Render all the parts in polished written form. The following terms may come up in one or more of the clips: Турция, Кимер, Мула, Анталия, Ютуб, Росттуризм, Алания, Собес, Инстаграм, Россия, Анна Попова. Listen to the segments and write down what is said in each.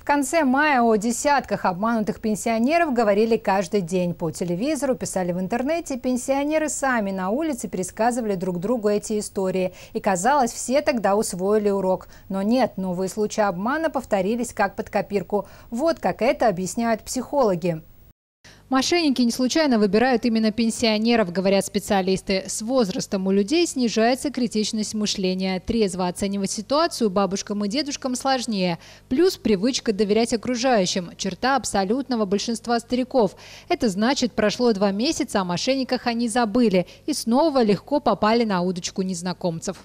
В конце мая о десятках обманутых пенсионеров говорили каждый день. По телевизору, писали в интернете, пенсионеры сами на улице пересказывали друг другу эти истории. И казалось, все тогда усвоили урок. Но нет, новые случаи обмана повторились как под копирку. Вот как это объясняют психологи. Мошенники не случайно выбирают именно пенсионеров, говорят специалисты. С возрастом у людей снижается критичность мышления. Трезво оценивать ситуацию бабушкам и дедушкам сложнее. Плюс привычка доверять окружающим – черта абсолютного большинства стариков. Это значит, прошло 2 месяца, о мошенниках они забыли и снова легко попали на удочку незнакомцев.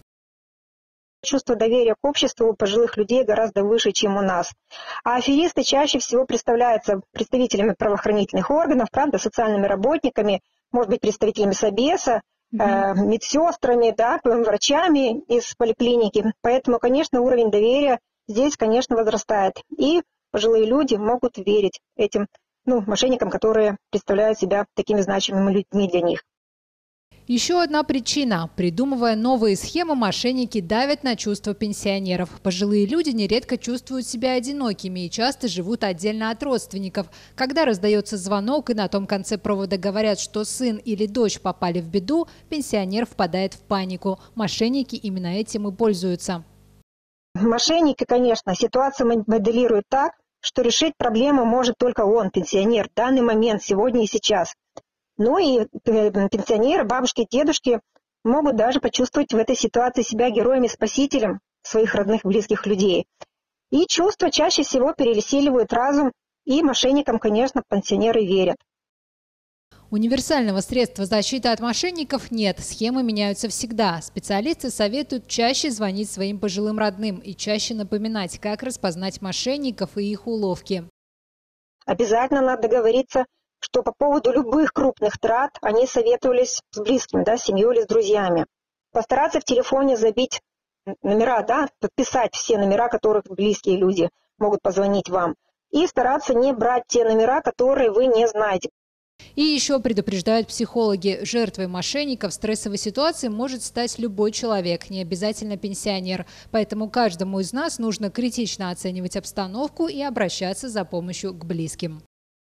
Чувство доверия к обществу у пожилых людей гораздо выше, чем у нас. А аферисты чаще всего представляются представителями правоохранительных органов, правда, социальными работниками, может быть, представителями Собеса, медсестрами, да, врачами из поликлиники. Поэтому, конечно, уровень доверия здесь, конечно, возрастает. И пожилые люди могут верить этим мошенникам, которые представляют себя такими значимыми людьми для них. Еще одна причина. Придумывая новые схемы, мошенники давят на чувства пенсионеров. Пожилые люди нередко чувствуют себя одинокими и часто живут отдельно от родственников. Когда раздается звонок и на том конце провода говорят, что сын или дочь попали в беду, пенсионер впадает в панику. Мошенники именно этим и пользуются. Мошенники, конечно, ситуацию моделируют так, что решить проблему может только он, пенсионер, в данный момент, сегодня и сейчас. Ну и пенсионеры, бабушки, дедушки могут даже почувствовать в этой ситуации себя героем и спасителем своих родных, близких людей. И чувства чаще всего пересиливают разум, и мошенникам, конечно, пенсионеры верят. Универсального средства защиты от мошенников нет. Схемы меняются всегда. Специалисты советуют чаще звонить своим пожилым родным и чаще напоминать, как распознать мошенников и их уловки. Обязательно надо договориться, что по поводу любых крупных трат они советовались с близкими, да, с семьей или с друзьями. Постараться в телефоне забить номера, да, подписать все номера, которых близкие люди могут позвонить вам. И стараться не брать те номера, которые вы не знаете. И еще предупреждают психологи, жертвой мошенников в стрессовой ситуации может стать любой человек, не обязательно пенсионер. Поэтому каждому из нас нужно критично оценивать обстановку и обращаться за помощью к близким.